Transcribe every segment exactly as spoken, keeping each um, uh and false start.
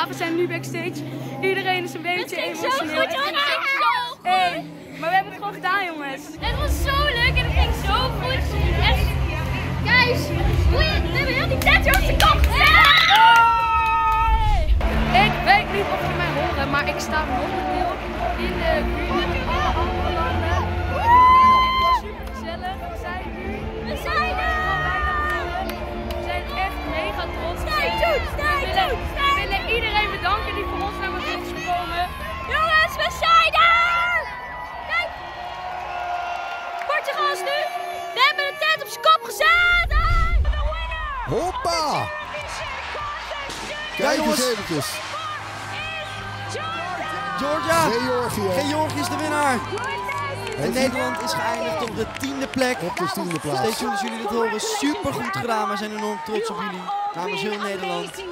klaar. We zijn nu backstage. Iedereen is een beetje emotioneel. Het ging zo goed, jongens. Het ging zo goed. Hey, maar we hebben het gewoon gedaan, jongens. Het was zo leuk en het ging zo goed. Guys, we hebben heel die tattoo op de kop. Ik weet niet of je mij horen, maar ik sta momenteel in de buurt van alle andere landen. En het is super gezellig. We zijn nu. We zijn er! We zijn echt mega trots. Stay tuned! Stay tuned! We willen iedereen bedanken die voor ons naar mijn buurt is gekomen. Jongens, we zijn er! Kijk! Portugal is nu. We hebben de tent op zijn kop gezet! Hoppa! Kijk eens eventjes. Georgia! Georgië is de winnaar. En Nederland is geëindigd op de tiende plek. Op de tiende plaats. Stay tuned als jullie dit horen. Super goed gedaan. We zijn enorm trots op jullie. Namens heel Nederland.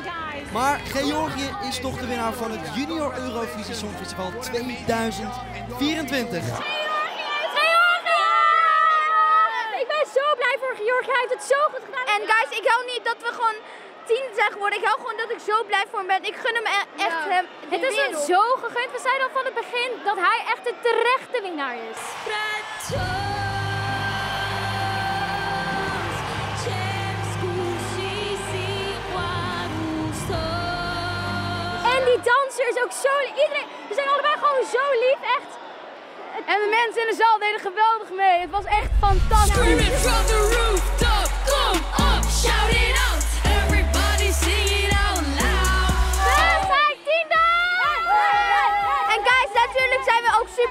Maar Georgië is toch de winnaar van het Junior Eurovisie Songfestival tweeduizend vierentwintig. Georgië heeft het zo goed gedaan. En guys, ik hou niet dat we gewoon tien zijn geworden. Ik hou gewoon dat ik zo blij voor hem ben. Ik gun hem echt ja. hem. Het is hem zo gegund. We zeiden al van het begin dat hij echt de terechte winnaar is. En die danser is ook zo lief. Iedereen, we zijn allebei gewoon zo lief, echt. En de mensen in de zaal deden geweldig mee. Het was echt fantastisch.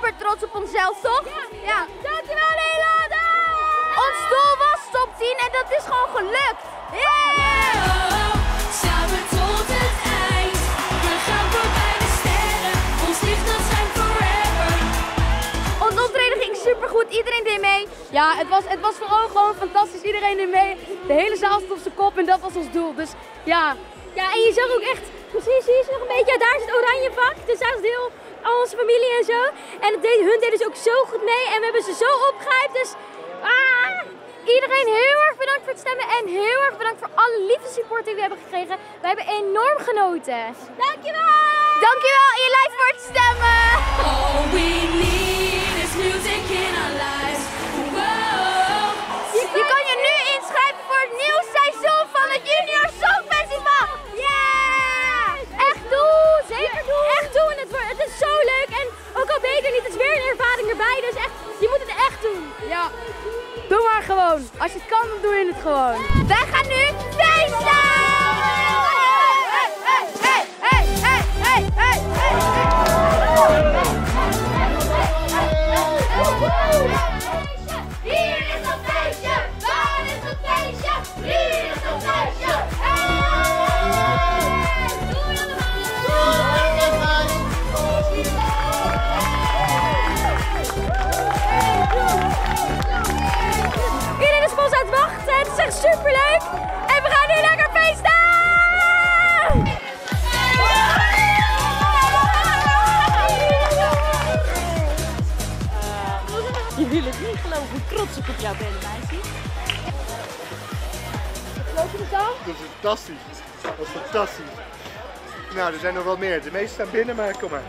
Super trots op onszelf, toch? Ja. ja. Dankjewel, Nederland! Ons doel was top tien en dat is gewoon gelukt. Yeah! Samen tot het eind. We gaan voorbij de sterren. Ons licht dat zijn forever. Ons optreden ging supergoed. Iedereen deed mee. Ja, het was, het was vooral gewoon fantastisch. Iedereen deed mee. De hele zaal stond op zijn kop en dat was ons doel. Dus ja. Ja, en je zag ook echt... Precies, hier is nog een beetje... Ja, daar is het oranje pak. Dus daar is het heel... Al onze familie en zo. En het deed, hun deden dus ook zo goed mee. En we hebben ze zo opgehypt. Dus ah, iedereen heel erg bedankt voor het stemmen. En heel erg bedankt voor alle lieve support die we hebben gekregen. Wij hebben enorm genoten. Dankjewel! Dankjewel en je lijf voor het stemmen. All we need is music in our lives. Je kan je nu inschrijven voor het nieuwe seizoen van het Junior Songfestival. Yeah! Echt doen! Zeker doen! Echt doen! Het wordt het is zo leuk en ook al beter niet, het is weer een ervaring erbij, dus echt, je moet het echt doen. Ja, doe maar gewoon. Als je het kan, dan doe je het gewoon. Wij gaan nu feesten! Hey, hey, hey, hey, hey, hey, hey, hey. Hier is een feestje, daar is een feestje, hier is een feestje. Superleuk! En we gaan nu lekker feesten! Uh, je wil het niet geloven hoe trots ik op jou ben, meisje. Geloof je het al? Dat is fantastisch. Dat is fantastisch. Nou, er zijn nog wel meer. De meeste staan binnen, maar kom maar.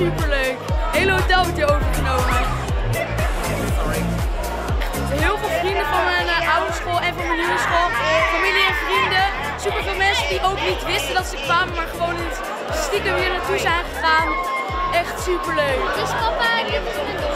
Superleuk. Het hele hotel wordt hier overgenomen. Heel veel vrienden van mijn uh, oude school en van mijn nieuwe school. Familie en vrienden. Superveel mensen die ook niet wisten dat ze kwamen, maar gewoon niet stiekem hier naartoe zijn gegaan. Echt superleuk. Dus papa, dit is de doel.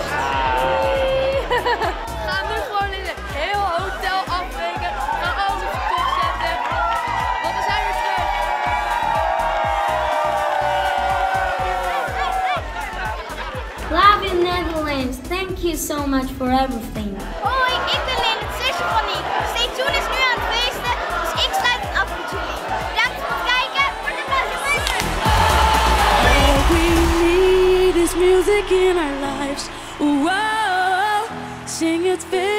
Thank you so much for everything. Hoi, ik ben Leen, het zusje van Niek. Stay Tuned is nu aan het feesten, dus ik sluit het af met jullie. Bedankt voor het kijken, voor de beste mensen. All we need is music in our lives. Wow, sing it.